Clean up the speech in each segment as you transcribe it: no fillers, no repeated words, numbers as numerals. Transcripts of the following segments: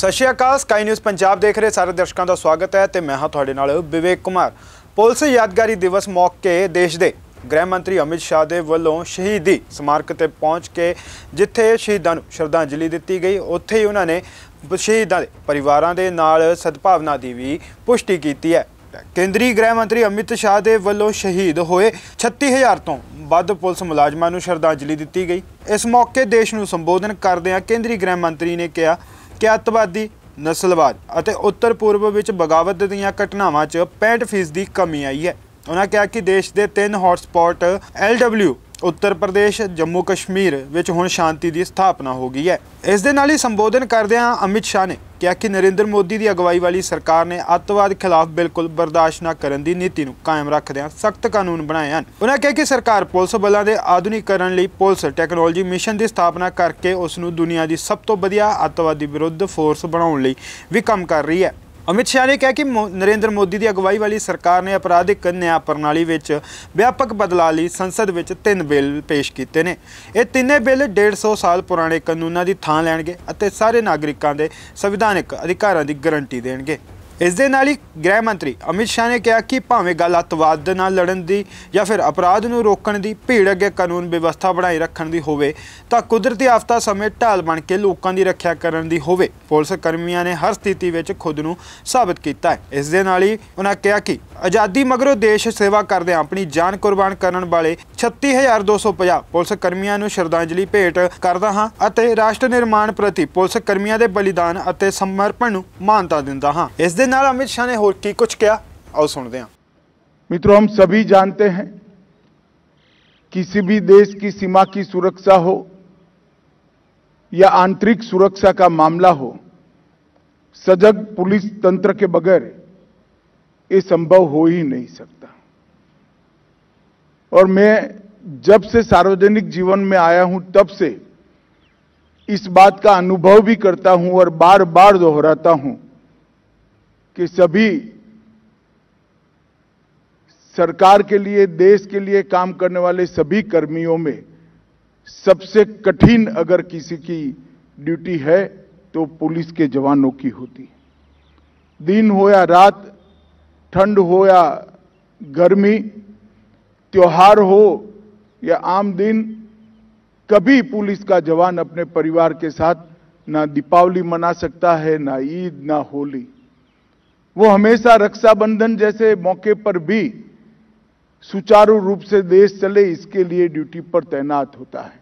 सत श्री अकाल। Sky news Punjab देख रहे सारे दर्शकों का स्वागत है तो मैं हाँ तुहाडे नाल विवेक कुमार। पुलिस यादगारी दिवस मौके देश के गृह मंत्री अमित शाह के वलों शहीदी स्मारक पर पहुँच के जिथे शहीदों को श्रद्धांजलि दी गई उत्थे ही उन्होंने शहीदों के परिवारों के नाल सद्भावना की भी पुष्टि की है। केंद्रीय गृह मंत्री अमित शाह के वलों शहीद होए 36,000 तो ਵੱਧ पुलिस मुलाजमान को श्रद्धांजलि दी गई। इस मौके देश को संबोधन करदे केंद्रीय गृह मंत्री ने कहा कि अतवादी नस्लवाद और उत्तर पूर्व विच बगावत दीआं घटनावां 65% कमी आई है। उन्होंने कहा कि देश के 3 हॉटस्पॉट LW उत्तर प्रदेश जम्मू कश्मीर विच हुण शांति की स्थापना हो गई है। इस दे नाल ही संबोधन करदे अमित शाह ने कहा कि नरेंद्र मोदी की अगवाई वाली सरकार ने अतवाद खिलाफ बिल्कुल बर्दाश्त न करने की नीति को कायम रखदे सख्त कानून बनाए हैं। उन्होंने कहा कि सरकार पुलिस बलों के आधुनिकीकरण लई पुलिस टैक्नोलॉजी मिशन की स्थापना करके उसनूं दुनिया की सब तो वधिया अतवादी विरुद्ध फोर्स बनाने लई भी काम कर रही है। अमित शाह ने कहा कि नरेंद्र मोदी की अगवाई वाली सरकार ने अपराधिक न्याय प्रणाली व्यापक बदलाव लिए संसद में 3 बिल पेश किए ने। यह तीनों बिल 150 साल पुराने कानूनों की थां लैणगे और सारे नागरिकों के संविधानिक अधिकारों की गारंटी देणगे। इस दे नाल ही गृह मंत्री अमित शाह ने कहा कि भावें गल अतवाद नाल लड़न की या फिर अपराध नूं रोकण की भीड़ अगे कानून व्यवस्था बनाई रखण दी होवे तां कुदरती आफतां समें ढाल बन के लोकां दी रख्या करन दी होवे। पुलिस कर्मियों ने हर स्थिति विच खुद नूं साबित कीता है। इस दे नाल ही उन्हां कहा कि आज़ादी मगरों देश सेवा करदे अपनी जान कुर्बान करन वाले 36,250 पुलिस कर्मियों नूं श्रद्धांजलि भेंट करदा हां अते राष्ट्र निर्माण प्रति पुलिस कर्मियों दे बलिदान अते समर्पण नूं मानता दिंदा हां। इस दे नाल अमित शाह ने होर की कुछ क्या आओ सुनते हैं। मित्रों, हम सभी जानते हैं किसी भी देश की सीमा की सुरक्षा हो या आंतरिक सुरक्षा का मामला हो, सजग पुलिस तंत्र के बगैर ये संभव हो ही नहीं सकता। और मैं जब से सार्वजनिक जीवन में आया हूं तब से इस बात का अनुभव भी करता हूं और बार बार दोहराता हूं कि सभी सरकार के लिए देश के लिए काम करने वाले सभी कर्मियों में सबसे कठिन अगर किसी की ड्यूटी है तो पुलिस के जवानों की होती है। दिन हो या रात, ठंड हो या गर्मी, त्योहार हो या आम दिन, कभी पुलिस का जवान अपने परिवार के साथ ना दीपावली मना सकता है, ना ईद, ना होली। वो हमेशा रक्षाबंधन जैसे मौके पर भी सुचारू रूप से देश चले इसके लिए ड्यूटी पर तैनात होता है।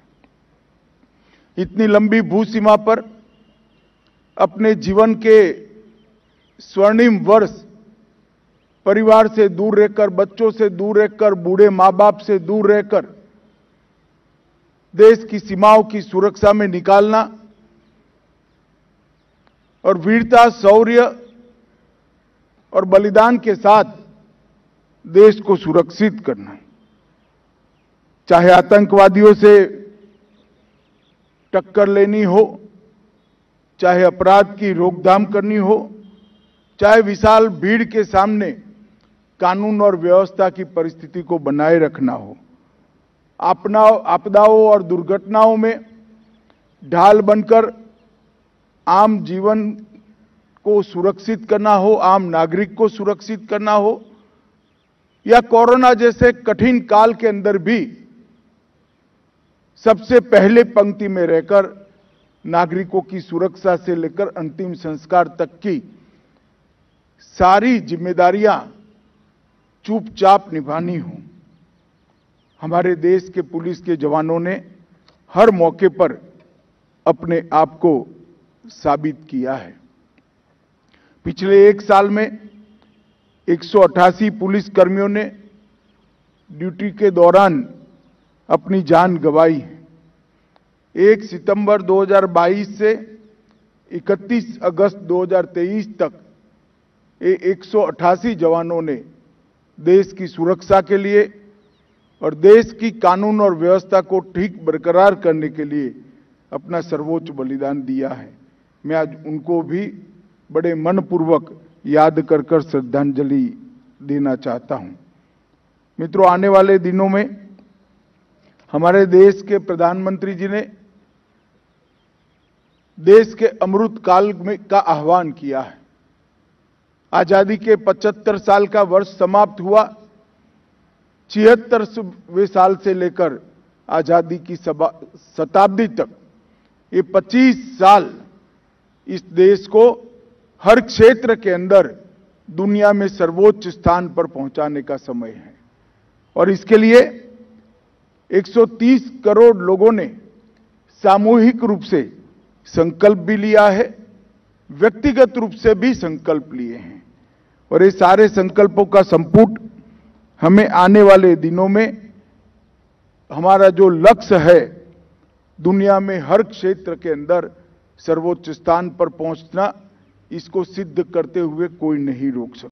इतनी लंबी भूसीमा पर अपने जीवन के स्वर्णिम वर्ष परिवार से दूर रहकर, बच्चों से दूर रहकर, बूढ़े माँ बाप से दूर रहकर देश की सीमाओं की सुरक्षा में निकालना और वीरता, शौर्य और बलिदान के साथ देश को सुरक्षित करना, चाहे आतंकवादियों से टक्कर लेनी हो, चाहे अपराध की रोकथाम करनी हो, चाहे विशाल भीड़ के सामने कानून और व्यवस्था की परिस्थिति को बनाए रखना हो, आपदाओं और दुर्घटनाओं में ढाल बनकर आम जीवन को सुरक्षित करना हो, आम नागरिक को सुरक्षित करना हो, या कोरोना जैसे कठिन काल के अंदर भी सबसे पहले पंक्ति में रहकर नागरिकों की सुरक्षा से लेकर अंतिम संस्कार तक की सारी जिम्मेदारियां चुपचाप निभानी हो। हमारे देश के पुलिस के जवानों ने हर मौके पर अपने आप को साबित किया है। पिछले 1 साल में 188 पुलिस कर्मियों ने ड्यूटी के दौरान अपनी जान गंवाई है। 1 सितंबर 2022 से 31 अगस्त 2023 तक ये 188 जवानों ने देश की सुरक्षा के लिए और देश की कानून और व्यवस्था को ठीक बरकरार करने के लिए अपना सर्वोच्च बलिदान दिया है। मैं आज उनको भी बड़े मनपूर्वक याद कर श्रद्धांजलि देना चाहता हूं। मित्रों, आने वाले दिनों में हमारे देश के प्रधानमंत्री जी ने देश के अमृत काल में का आह्वान किया है। आजादी के 75 साल का वर्ष समाप्त हुआ। 76वें साल से लेकर आजादी की शताब्दी तक ये 25 साल इस देश को हर क्षेत्र के अंदर दुनिया में सर्वोच्च स्थान पर पहुंचाने का समय है और इसके लिए 130 करोड़ लोगों ने सामूहिक रूप से संकल्प भी लिया है, व्यक्तिगत रूप से भी संकल्प लिए हैं और ये सारे संकल्पों का संपुट हमें आने वाले दिनों में हमारा जो लक्ष्य है दुनिया में हर क्षेत्र के अंदर सर्वोच्च स्थान पर पहुंचना, इसको सिद्ध करते हुए कोई नहीं रोक सकता।